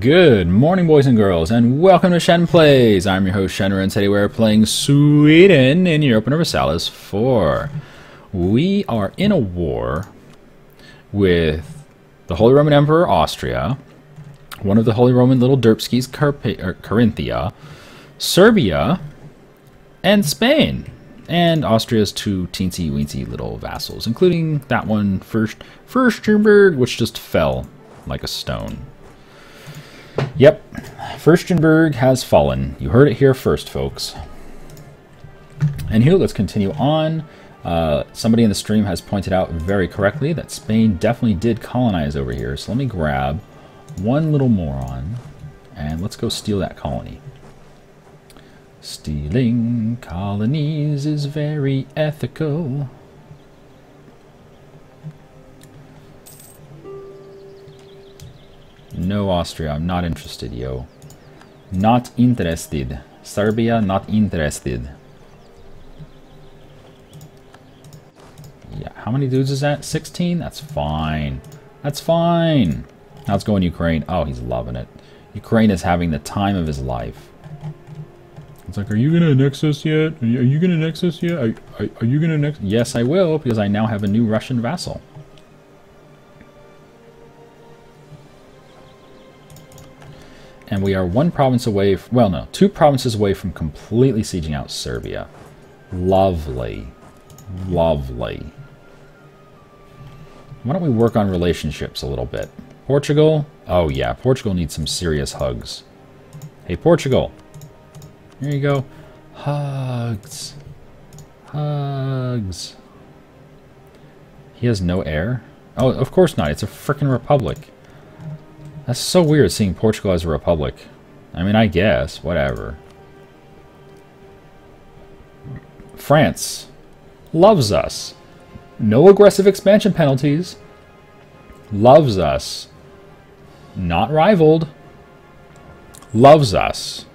Good morning, boys and girls, and welcome to Shen Plays. I'm your host, Shen, and today we're playing Sweden in Europa Universalis 4. We are in a war with the Holy Roman Emperor, Austria, one of the Holy Roman little derpskis, Carinthia, Serbia, and Spain, and Austria's two teensy-weensy little vassals, including that one, Fürstenberg, which just fell like a stone. Yep, Fürstenberg has fallen. You heard it here first, folks. And here, let's continue on. Somebody in the stream has pointed out very correctly that Spain definitely did colonize over here. So let me grab one little moron and let's go steal that colony. Stealing colonies is very ethical. No, Austria, I'm not interested, yo. Not interested. Serbia, not interested. Yeah, how many dudes is that? 16? That's fine. That's fine. Now it's going to Ukraine. Oh, he's loving it. Ukraine is having the time of his life. It's like, are you going to annex us yet? Are you going to annex us yet? Are you going to annex? Yes, I will, because I now have a new Russian vassal. And we are one province away, well, no, two provinces away from completely sieging out Serbia. Lovely. Lovely. Why don't we work on relationships a little bit? Portugal? Oh, yeah, Portugal needs some serious hugs. Hey, Portugal. Here you go. Hugs. Hugs. He has no heir? Oh, of course not. It's a frickin' republic. That's so weird seeing Portugal as a republic. I mean, I guess, whatever. France loves us. No aggressive expansion penalties. Loves us. Not rivaled. Loves us.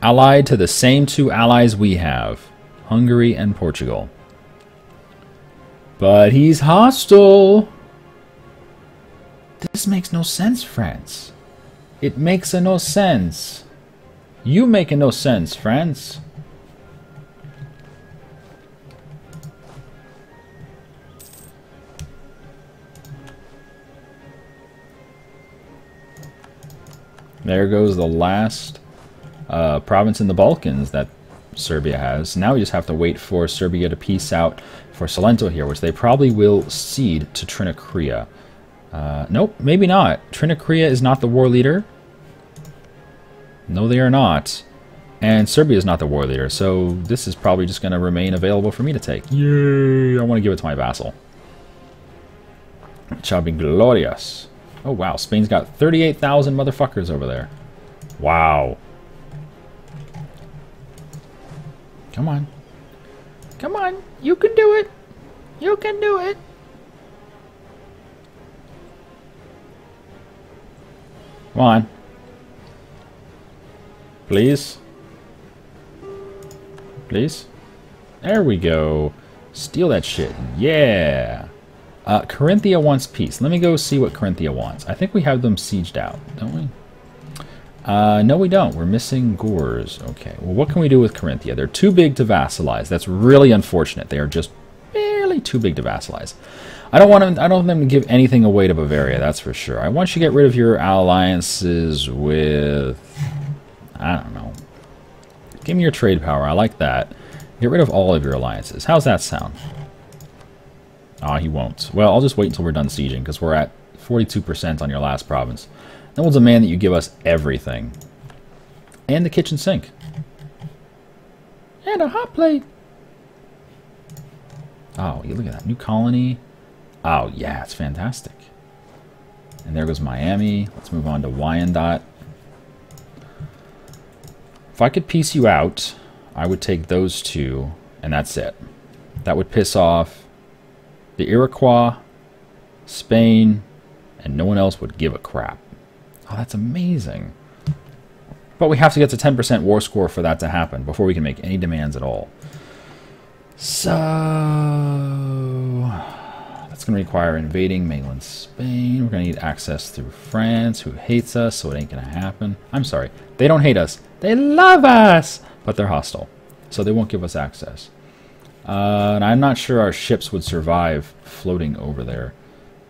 Allied to the same two allies we have, Hungary and Portugal. But he's hostile. This makes no sense, France. It makes no sense. You make no sense, France. There goes the last province in the Balkans that Serbia has. Now we just have to wait for Serbia to peace out for Salento here, which they probably will cede to Trinacria. Nope, maybe not. Trinacria is not the war leader. No, they are not. And Serbia is not the war leader, so this is probably just going to remain available for me to take. Yay! I want to give it to my vassal. It shall be glorious. Oh, wow. Spain's got 38,000 motherfuckers over there. Wow. Come on. Come on. You can do it. You can do it. Come on. Please. Please. There we go. Steal that shit. Yeah. Carinthia wants peace. Let me go see what Carinthia wants. I think we have them sieged out, don't we? No, we don't. We're missing Görz. Okay. Well, what can we do with Carinthia? They're too big to vassalize. That's really unfortunate. They are just barely too big to vassalize. I don't want them to give anything away to Bavaria, that's for sure. I want you to get rid of your alliances with... I don't know. Give me your trade power. I like that. Get rid of all of your alliances. How's that sound? Ah, he won't. Well, I'll just wait until we're done sieging, because we're at 42% on your last province. Then we'll demand that you give us everything. And the kitchen sink. And a hot plate. Oh, you look at that. New colony... Oh, yeah, it's fantastic. And there goes Miami. Let's move on to Wyandotte. If I could piece you out, I would take those two, and that's it. That would piss off the Iroquois, Spain, and no one else would give a crap. Oh, that's amazing. But we have to get to 10% war score for that to happen before we can make any demands at all. So... It's going to require invading mainland Spain. We're going to need access through France, who hates us, so it ain't going to happen. I'm sorry. They don't hate us. They love us, but they're hostile, so they won't give us access. And I'm not sure our ships would survive floating over there.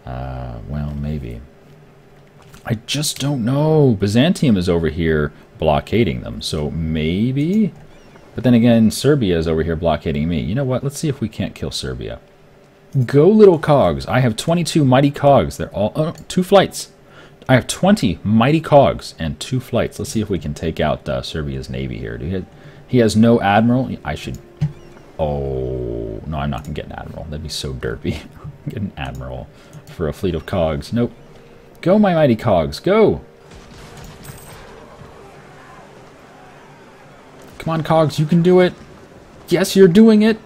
Well, maybe. I just don't know. Byzantium is over here blockading them, so maybe. But then again, Serbia is over here blockading me. You know what? Let's see if we can't kill Serbia. Go, little cogs. I have 22 mighty cogs. They're all... Oh, no, 2 flights. I have 20 mighty cogs and 2 flights. Let's see if we can take out Serbia's navy here. He has no admiral. I should... Oh, no, I'm not going to get an admiral. That'd be so derpy. Get an admiral for a fleet of cogs. Nope. Go, my mighty cogs. Go! Come on, cogs. You can do it. Yes, you're doing it.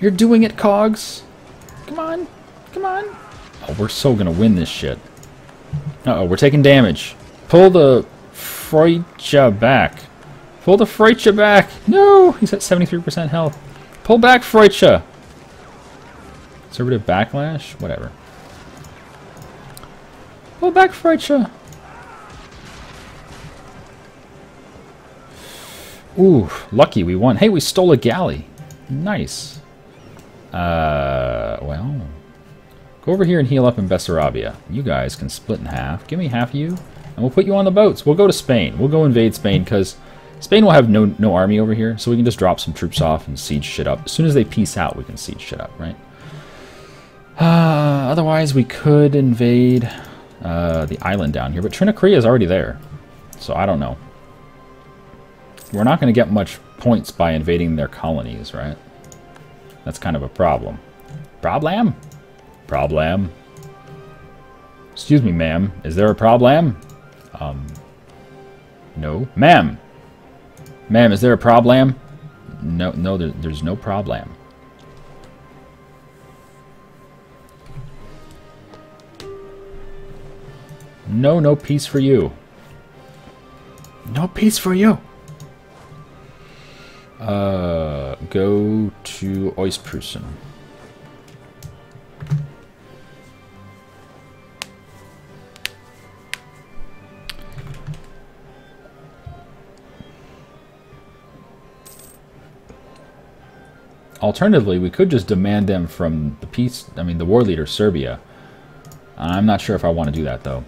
You're doing it, cogs. Come on. Come on. Oh, we're so going to win this shit. Uh-oh, we're taking damage. Pull the Freija back. Pull the Freija back. No! He's at 73% health. Pull back, Freija. Conservative backlash? Whatever. Pull back, Freija. Ooh, lucky we won. Hey, we stole a galley. Nice. Well... Go over here and heal up in Bessarabia. You guys can split in half. Give me half of you, and we'll put you on the boats. We'll go to Spain. We'll go invade Spain, because Spain will have no army over here, so we can just drop some troops off and siege shit up. As soon as they peace out, we can siege shit up, right? Otherwise, we could invade the island down here, but Trinacria is already there, so I don't know. We're not going to get much points by invading their colonies, right? That's kind of a problem. Problem? Problem. Excuse me, ma'am. Is there a problem? No. Ma'am! Ma'am, is there a problem? No, no, there's no problem. No, no peace for you. No peace for you! Go to Ostpreußen. Alternatively, we could just demand them from the war leader, Serbia. I'm not sure if I want to do that, though.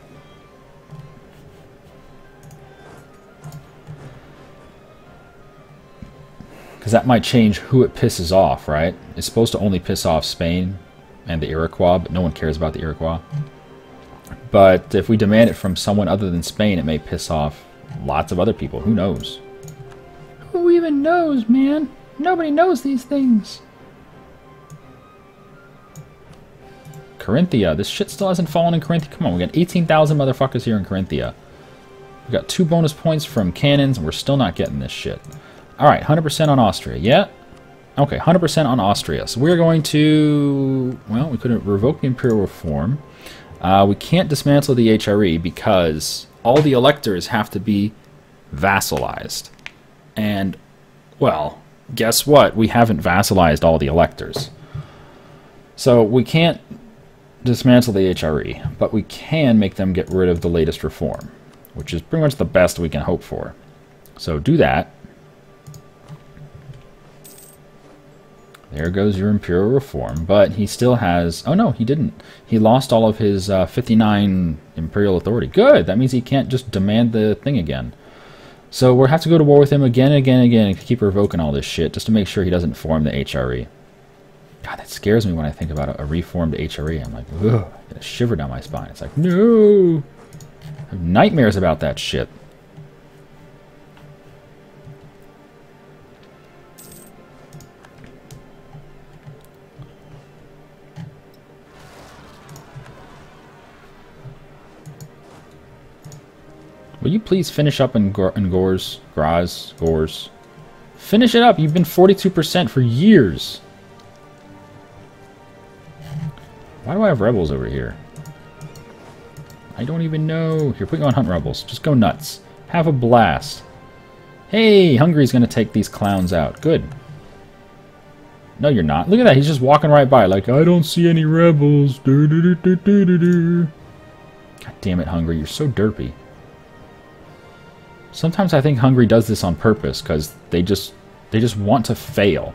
Because that might change who it pisses off, right? It's supposed to only piss off Spain and the Iroquois, but no one cares about the Iroquois. But if we demand it from someone other than Spain, it may piss off lots of other people. Who knows? Who even knows, man? Nobody knows these things. Carinthia. This shit still hasn't fallen in Carinthia. Come on, we got 18,000 motherfuckers here in Carinthia. We got 2 bonus points from cannons, and we're still not getting this shit. Alright, 100% on Austria. Yeah? Okay, 100% on Austria. So we're going to... Well, we couldn't revoke the imperial reform. We can't dismantle the HRE because all the electors have to be vassalized. And, well... Guess what? We haven't vassalized all the electors. So we can't dismantle the HRE, but we can make them get rid of the latest reform, which is pretty much the best we can hope for. So do that. There goes your imperial reform, but he still has... Oh no, he didn't. He lost all of his 59 imperial authority. Good! That means he can't just demand the thing again. So we'll have to go to war with him again and again and again and keep revoking all this shit just to make sure he doesn't form the HRE. God, that scares me when I think about a reformed HRE. I'm like, ugh, I get a shiver down my spine. It's like, no! I have nightmares about that shit. Will you please finish up in Görz? Graz? Görz? Finish it up! You've been 42% for years! Why do I have rebels over here? I don't even know. Here, put you on hunt rebels. Just go nuts. Have a blast. Hey! Hungary's gonna take these clowns out. Good. No, you're not. Look at that. He's just walking right by like, I don't see any rebels. God damn it, Hungary. You're so derpy. Sometimes I think Hungary does this on purpose because they just want to fail.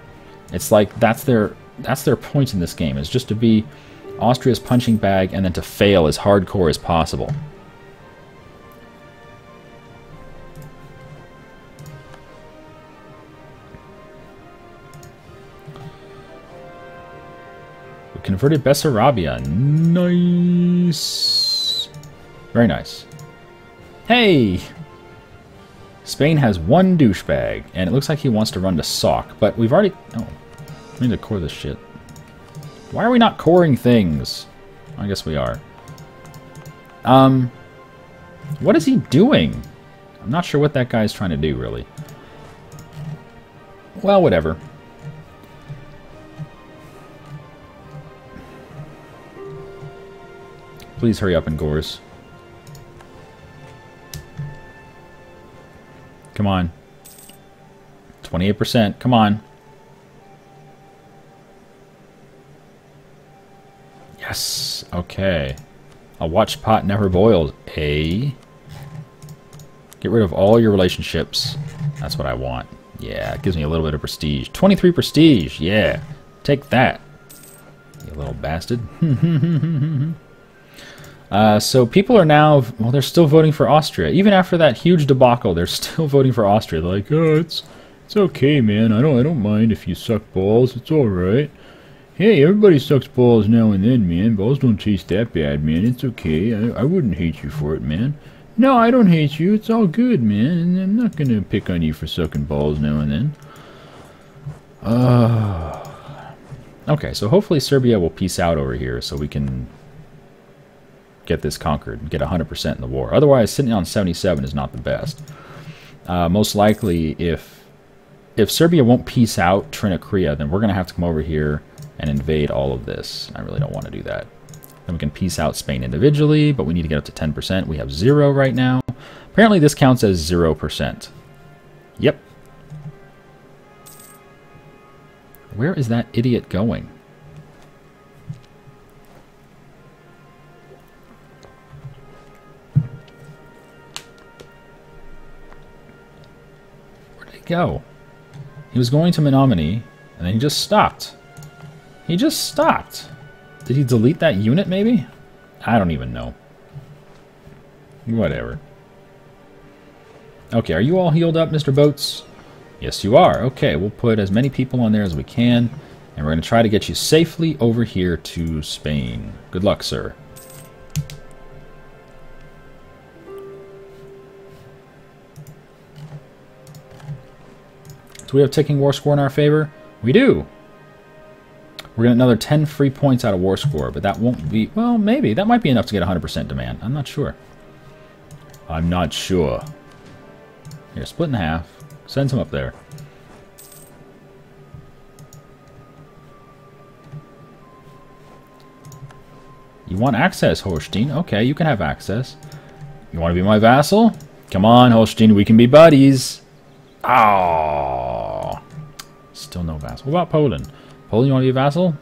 It's like that's their point in this game, is just to be Austria's punching bag and then to fail as hardcore as possible. We converted Bessarabia. Nice. Very nice. Hey! Spain has one douchebag, and it looks like he wants to run to Sock, but we've already... Oh, we need to core this shit. Why are we not coring things? I guess we are. What is he doing? I'm not sure what that guy's trying to do, really. Well, whatever. Please hurry up and Görz. Come on. 28%. Come on. Yes. Okay. A watch pot never boils, eh? Get rid of all your relationships. That's what I want. Yeah, it gives me a little bit of prestige. 23 prestige. Yeah. Take that, you little bastard. So people are now, well, they're still voting for Austria. Even after that huge debacle, they're still voting for Austria. They're like, oh, it's okay, man. I don't mind if you suck balls. It's all right. Hey, everybody sucks balls now and then, man. Balls don't taste that bad, man. It's okay. I wouldn't hate you for it, man. No, I don't hate you. It's all good, man. And I'm not gonna pick on you for sucking balls now and then. Okay, so hopefully Serbia will peace out over here so we can get this conquered and get 100% in the war. Otherwise, sitting on 77 is not the best. Most likely, if Serbia won't peace out Trinacria, then we're going to have to come over here and invade all of this. I really don't want to do that. Then we can peace out Spain individually, but we need to get up to 10%. We have 0 right now. Apparently, this counts as 0%. Yep. Where is that idiot going? Go. He was going to Menominee, and then he just stopped. He just stopped. Did he delete that unit, maybe? I don't even know. Whatever. Okay, are you all healed up, Mr. Boats? Yes, you are. Okay, we'll put as many people on there as we can, and we're going to try to get you safely over here to Spain. Good luck, sir. We have ticking war score in our favor? We do. We're getting another 10 free points out of war score, but that won't be... Well, maybe. That might be enough to get 100% demand. I'm not sure. I'm not sure. Here, split in half. Send some up there. You want access, Holstein? Okay, you can have access. You want to be my vassal? Come on, Holstein. We can be buddies. Oh, still no vassal. What about Poland? Poland, you want to be a vassal?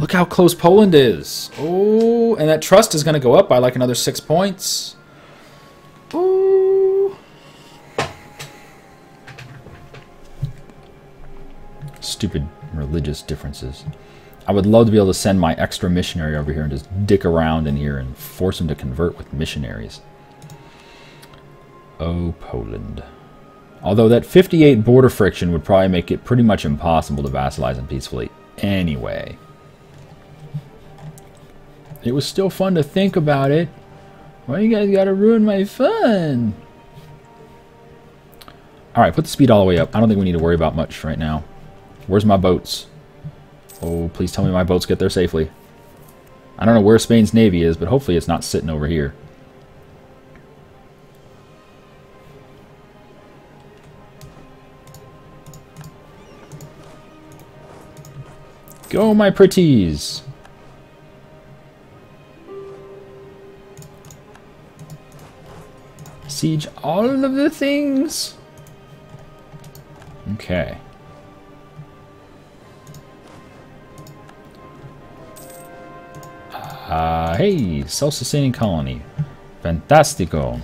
Look how close Poland is. Oh, and that trust is going to go up by like another 6 points. Ooh. Stupid religious differences. I would love to be able to send my extra missionary over here and just dick around in here and force him to convert with missionaries. Oh, Poland. Although that 58 border friction would probably make it pretty much impossible to vassalize them peacefully anyway. It was still fun to think about it. Why you guys gotta ruin my fun? Alright, put the speed all the way up. I don't think we need to worry about much right now. Where's my boats? Oh, please tell me my boats get there safely. I don't know where Spain's navy is, but hopefully it's not sitting over here. Go, my pretties! Siege all of the things! Okay. Hey, self-sustaining colony. Fantastico.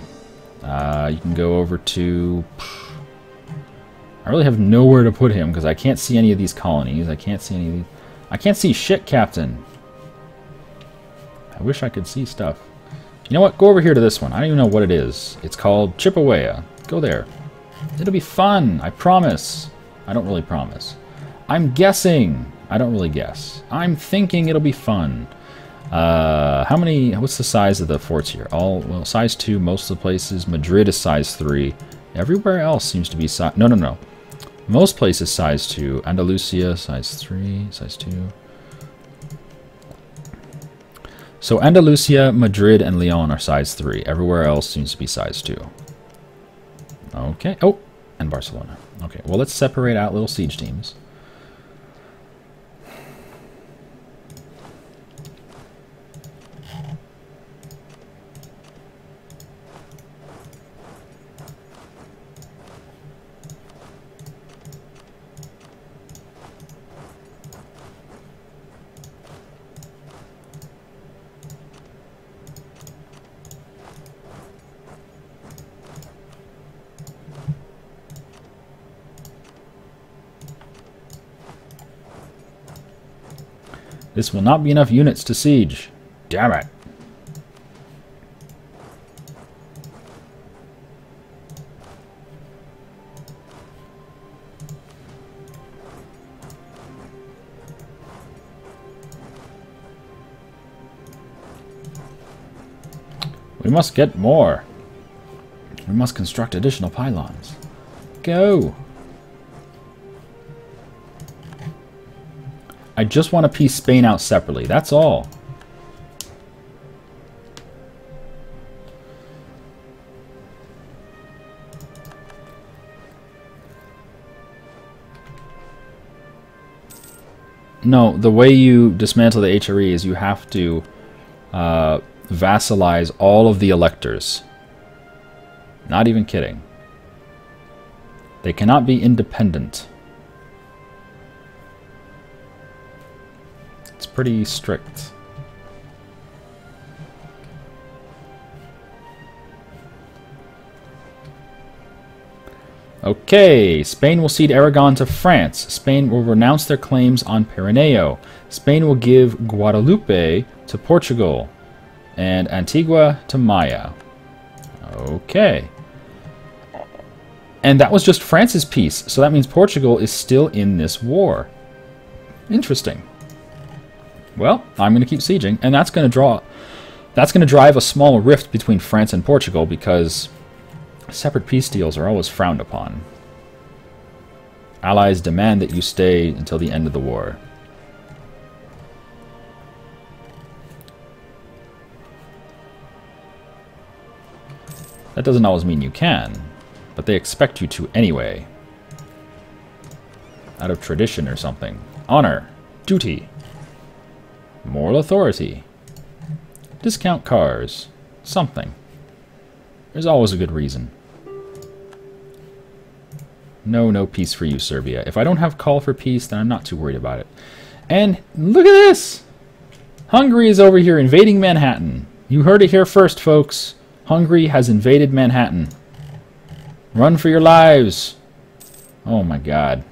You can go over to... I really have nowhere to put him because I can't see any of these colonies. I can't see any of these... I can't see shit, Captain. I wish I could see stuff. You know what? Go over here to this one. I don't even know what it is. It's called Chippewa. Go there. It'll be fun. I promise. I don't really promise. I'm guessing. I don't really guess. I'm thinking it'll be fun. How many... What's the size of the forts here? All... Well, size 2 most of the places. Madrid is size 3. Everywhere else seems to be size... No, no, no. Most places size 2. Andalusia, size 3. Size 2. So Andalusia, Madrid, and Leon are size 3. Everywhere else seems to be size 2. Okay. Oh, and Barcelona. Okay, well, let's separate out little siege teams. This will not be enough units to siege. Damn it. We must get more. We must construct additional pylons. Go! I just want to piece Spain out separately. That's all. No, the way you dismantle the HRE is you have to vassalize all of the electors. Not even kidding. They cannot be independent. Pretty strict. Okay, Spain will cede Aragon to France. Spain will renounce their claims on Pirineo. Spain will give Guadalupe to Portugal and Antigua to Maya. Okay. And that was just France's piece, so that means Portugal is still in this war. Interesting. Well, I'm going to keep sieging, and that's going to drive a small rift between France and Portugal because separate peace deals are always frowned upon. Allies demand that you stay until the end of the war. That doesn't always mean you can, but they expect you to anyway. Out of tradition or something. Honor. Duty. Moral authority. Discount cars. Something. There's always a good reason. No, no peace for you, Serbia. If I don't have call for peace, then I'm not too worried about it. And look at this! Hungary is over here invading Manhattan. You heard it here first, folks. Hungary has invaded Manhattan. Run for your lives! Oh my god.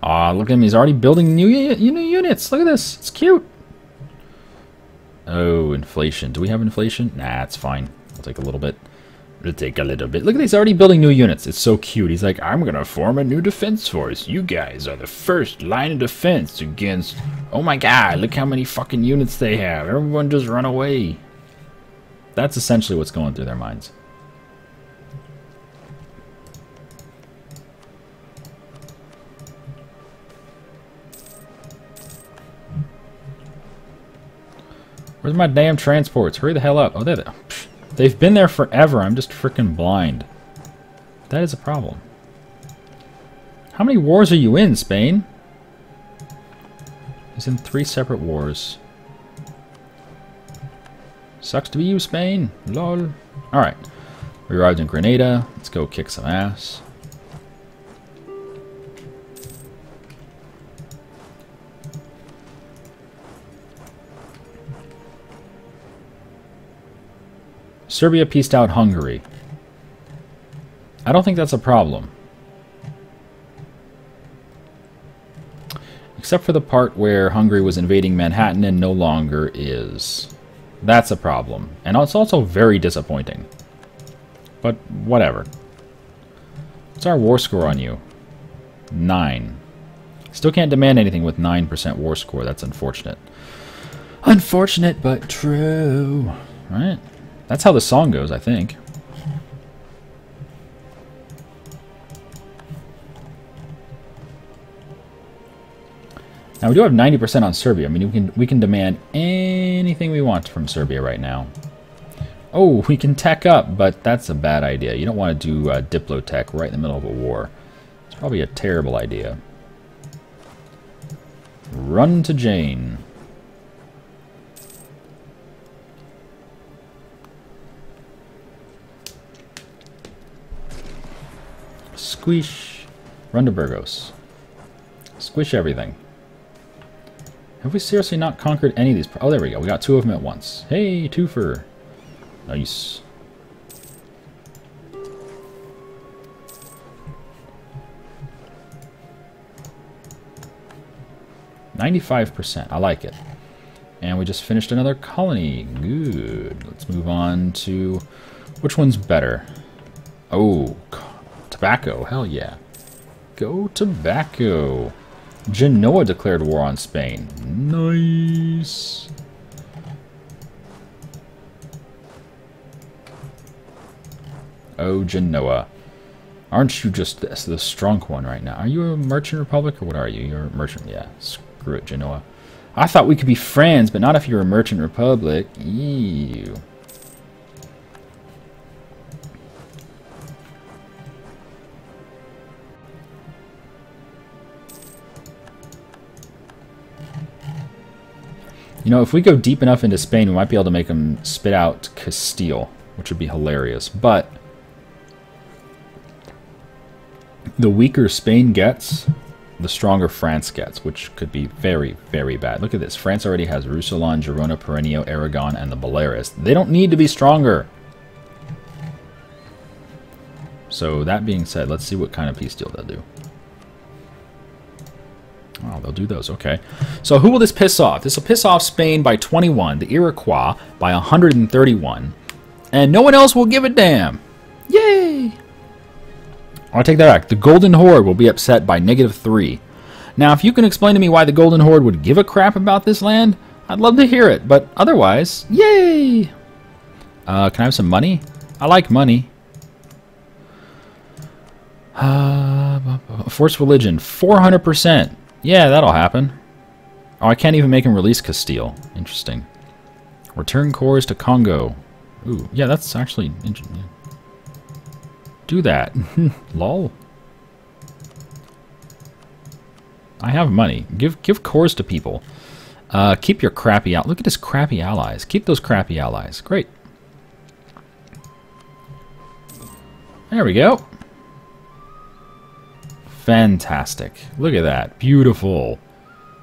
Aw, look at him. He's already building new units. Look at this. It's cute. Oh, inflation. Do we have inflation? Nah, it's fine. I'll take a little bit. It'll take a little bit. Look at this. He's already building new units. It's so cute. He's like, I'm going to form a new defense force. You guys are the first line of defense against... Oh my god, look how many fucking units they have. Everyone just run away. That's essentially what's going through their minds. Where's my damn transports? Hurry the hell up. Oh, there they are. They've been there forever. I'm just freaking blind. That is a problem. How many wars are you in, Spain? He's in 3 separate wars. Sucks to be you, Spain. Lol. Alright. We arrived in Grenada. Let's go kick some ass. Serbia pieced out Hungary. I don't think that's a problem. Except for the part where Hungary was invading Manhattan and no longer is. That's a problem. And it's also very disappointing. But whatever. What's our war score on you? 9. Still can't demand anything with 9% war score. That's unfortunate. Unfortunate, but true. Right? That's how the song goes, I think. Now we do have 90% on Serbia. I mean, we can demand anything we want from Serbia right now. Oh, we can tech up, but that's a bad idea. You don't want to do diplotech right in the middle of a war. It's probably a terrible idea. Run to Jane. Squish. Run to Burgos. Squish everything. Have we seriously not conquered any of these? Oh, there we go. We got 2 of them at once. Hey, twofer. Nice. $95%. I like it. And we just finished another colony. Good. Let's move on to... which one's better? Oh, tobacco. Hell yeah. Go tobacco. Genoa declared war on Spain. Nice. Oh, Genoa. Aren't you just the strong one right now? Are you a merchant republic or what are you? You're a merchant. Yeah, screw it, Genoa. I thought we could be friends, but not if you're a merchant republic. Ew. You know, if we go deep enough into Spain, we might be able to make them spit out Castile, which would be hilarious. But the weaker Spain gets, the stronger France gets, which could be very, very bad. Look at this. France already has Roussillon, Girona, Perenio, Aragon, and the Baleares. They don't need to be stronger. So that being said, let's see what kind of peace deal they'll do. Oh, they'll do those, okay. So who will this piss off? This will piss off Spain by 21, the Iroquois by 131, and no one else will give a damn. Yay! I'll take that back. The Golden Horde will be upset by -3. Now, if you can explain to me why the Golden Horde would give a crap about this land, I'd love to hear it, but otherwise, yay! Can I have some money? I like money. Forced religion, 400%. Yeah, that'll happen. Oh, I can't even make him release Castile. Interesting. Return cores to Congo. Ooh, yeah, that's actually... do that. Lol. I have money. Give cores to people. Keep your crappy... look at his crappy allies. Keep those crappy allies. Great. There we go. Fantastic. Look at that. Beautiful.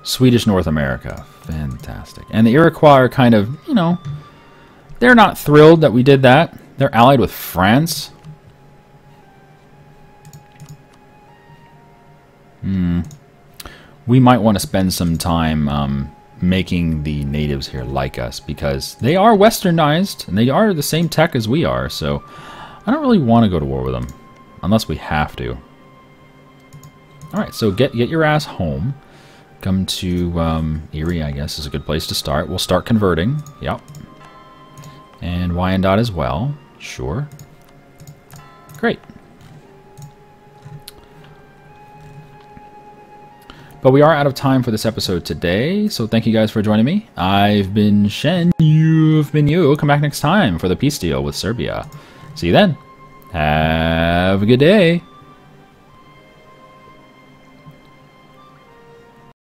Swedish North America. Fantastic. And the Iroquois are kind of, you know, they're not thrilled that we did that. They're allied with France. We might want to spend some time making the natives here like us, because they are westernized and they are the same tech as we are. So I don't really want to go to war with them unless we have to. Alright, so get your ass home. Come to Erie, I guess, is a good place to start. We'll start converting. Yep. And Wyandotte as well. Sure. Great. But we are out of time for this episode today, so thank you guys for joining me. I've been Shen, you've been you. Come back next time for the peace deal with Serbia. See you then. Have a good day.